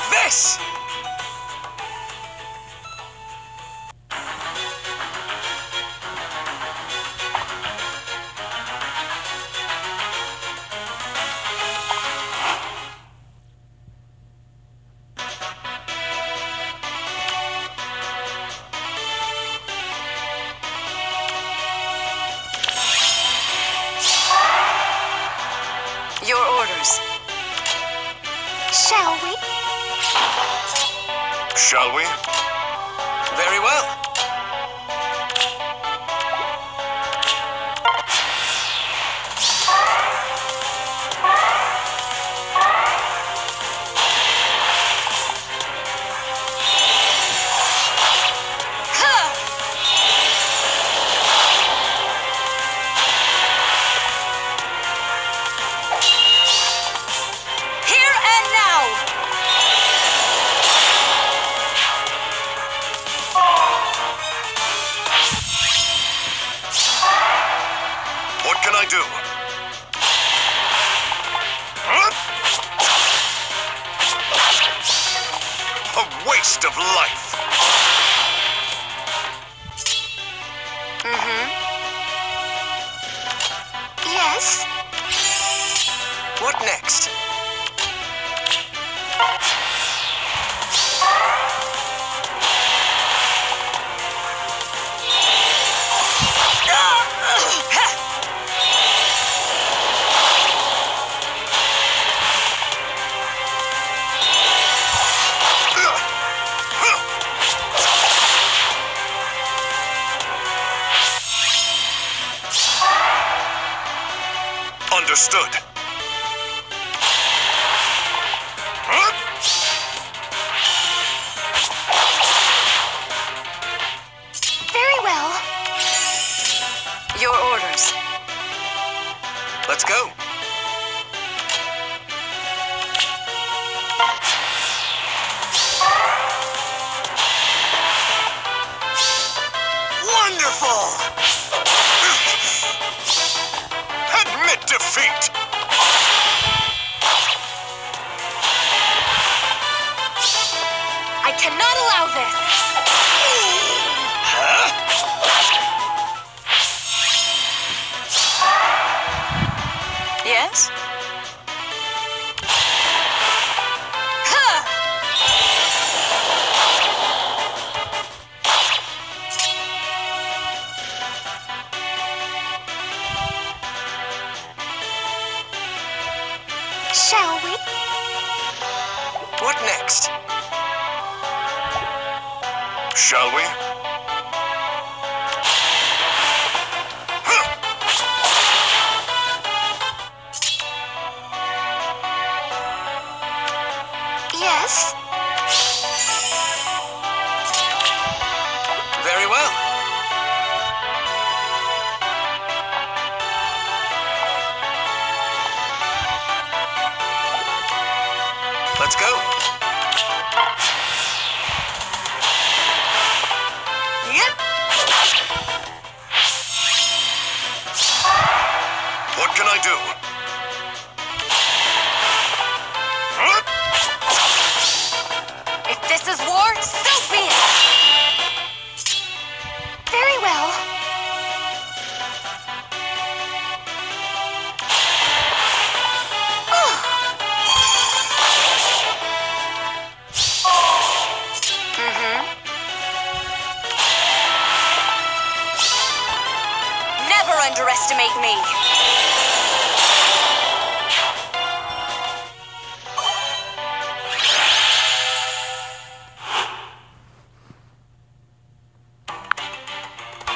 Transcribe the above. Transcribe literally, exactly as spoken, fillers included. like this! Your orders. Shall we? Shall we? Very well. I do. Huh? A waste of life. Mm-hmm. Yes. What next? Understood. Huh? Very well. Your orders. Let's go. Wonderful! Defeat! I cannot allow this! Huh? Yes? Shall we? What next? Shall we? Huh. Yes. Very well. Let's go. Yep. What can I do? Huh? If this is war, so be it. Very well. Underestimate me.